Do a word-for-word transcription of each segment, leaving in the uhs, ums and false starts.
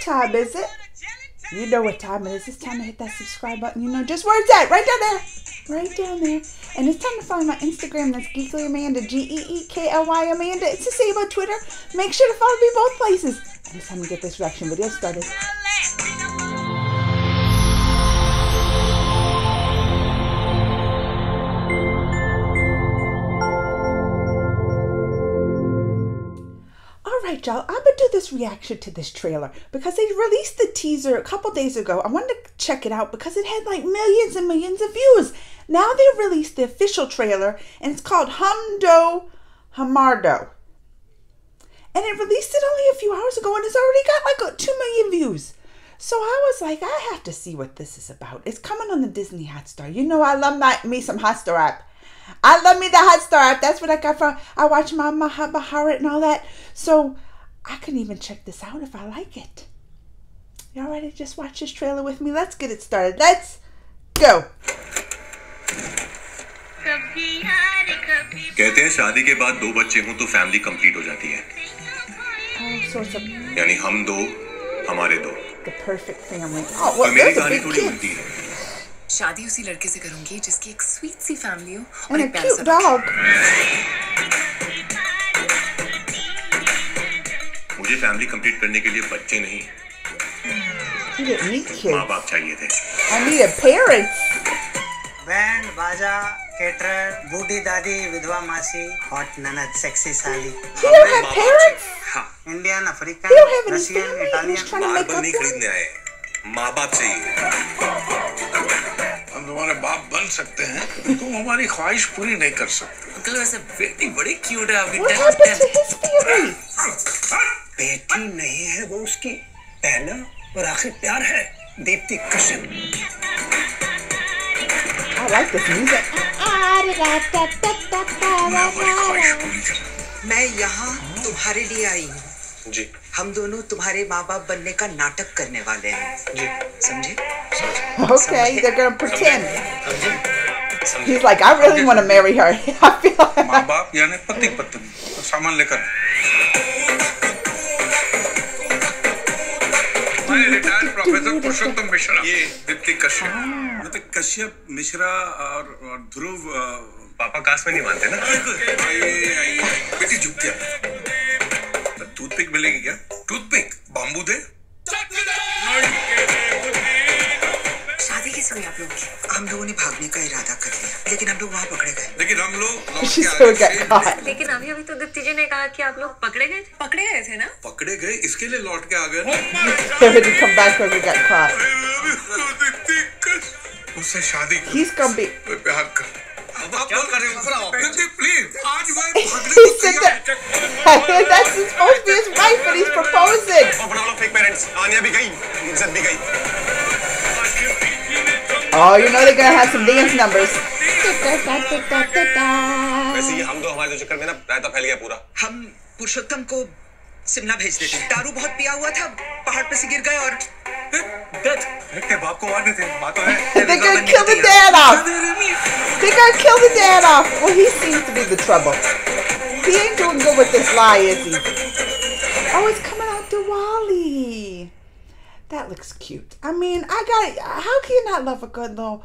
time is it? You know what time it is. It's time to hit that subscribe button. You know just where it's at. Right down there. Right down there. And it's time to find my Instagram. That's Geekly Amanda. G E E K L Y Amanda. It's the same on Twitter. Make sure to follow me both places. And it's time to get this reaction video started. Alright y'all, I'm going to do this reaction to this trailer because they released the teaser a couple days ago. I wanted to check it out because it had like millions and millions of views. Now they released the official trailer and it's called Hum Do Hamare Do. And it released it only a few hours ago and it's already got like two million views. So I was like, I have to see what this is about. It's coming on the Disney Hot Star. You know I love my, me some Hot Star app. I love me the Hot Star app. That's what I got from, I watch Mama Habba Harit and all that. So I can even check this out if I like it. Y'all ready to just watch this trailer with me? Let's get it started. Let's go. कहते हैं शादी के बाद दो बच्चे हों तो family complete हो जाती है। यानी हम दो, हमारे दो। The perfect family. Oh, well, there's a big kid. शादी उसी लड़के से करूंगी जिसकी एक स्वीट सी फैमिली हो और एक cute dog. मुझे फैमिली कंप्लीट करने के लिए बच्चे नहीं, माँ बाप चाहिए थे. I need a parents. Band बाजा केटर बूढ़ी दादी विधवा मासी हॉट ननद सेक्सी साली इंडियन अफ्रीकन रशियन इटालियन बाप नहीं खरीदने आए, माँ बाप चाहिए. हम तुम्हारे बाप बन सकते हैं, तुम हमारी ख्वाहिश पूरी नहीं कर सकते. मतलब वैसे बेटी बड़ी क्यूट है आपकी. बेटी नहीं है वो, उसकी पहला और आखिर प्यार है, Deepti Kashyap. I like this music. मैं यहाँ तुम्हारे लिए आई हूँ जी. हम दोनों तुम्हारे माँ बाप बनने का नाटक करने वाले हैं जी, समझे? Okay, they're gonna pretend. He's like, I really want to marry her. I feel. माँ बाप यानी पति पत्नी, सामान लेकर. रिटायर्ड प्रोफेसर पुष्कर मिश्रा, ये दीपिका कश्यप. कश्यप मिश्रा और, और ध्रुव पापा काश में नहीं मानते ना. बेटी झुक गया. टूथपिक मिलेगी क्या? टूथपिक बाम्बू दे. शादी किस हुई आप लोग की? हम लोगों ने भागने का इरादा कर लिया लेकिन हम लोग वहाँ पकड़े गए. लेकिन हम लोग लेकिन अभी अभी तो दीप्ति जी ने कहा कि आप लोग पकड़े गए पकड़े गए थे ना. पकड़े गए इसके लिए लौट के आ गए. उससे शादी कर, प्यार कर. अब आप क्या कर रहे हो? प्लीज आज मैं आनिया भी गई, इज्जत भी गई. Oh, you know they're gonna have some dance numbers. वैसे ये हम दो हमारे चक्कर में ना रायता फैल गया पूरा. हम पुरुषोत्तम को शिमला भेज देते हैं. दारू बहुत पिया हुआ था, पहाड़ पे से गिर गए और बाप को मार देते हैं. बात है they gonna kill the dad off. They gonna kill the dad off. Well, he seems to be the trouble. He ain't doing good with this lie, is he? Oh, it's coming out Diwali. That looks cute. I mean, I got. How can you not love a good little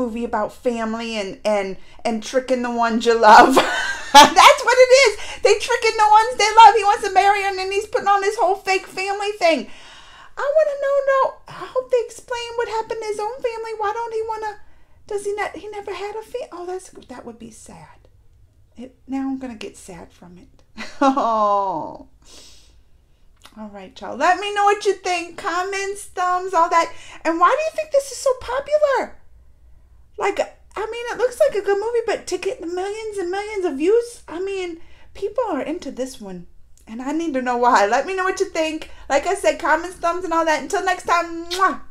movie about family and and and tricking the ones you love? That's what it is. They tricking the ones they love. He wants to marry her, and then he's putting on this whole fake family thing. I want to know now. I hope they explain what happened to his own family. Why don't he want to? Does he not? He never had a family. Oh, that's that would be sad. It, now I'm gonna get sad from it. Oh. All right, y'all. Let me know what you think. Comments, thumbs, all that. And why do you think this is so popular? Like, I mean, it looks like a good movie, but to get millions and millions of views, I mean, people are into this one. And I need to know why. Let me know what you think. Like I said, comments, thumbs, and all that. Until next time, mwah!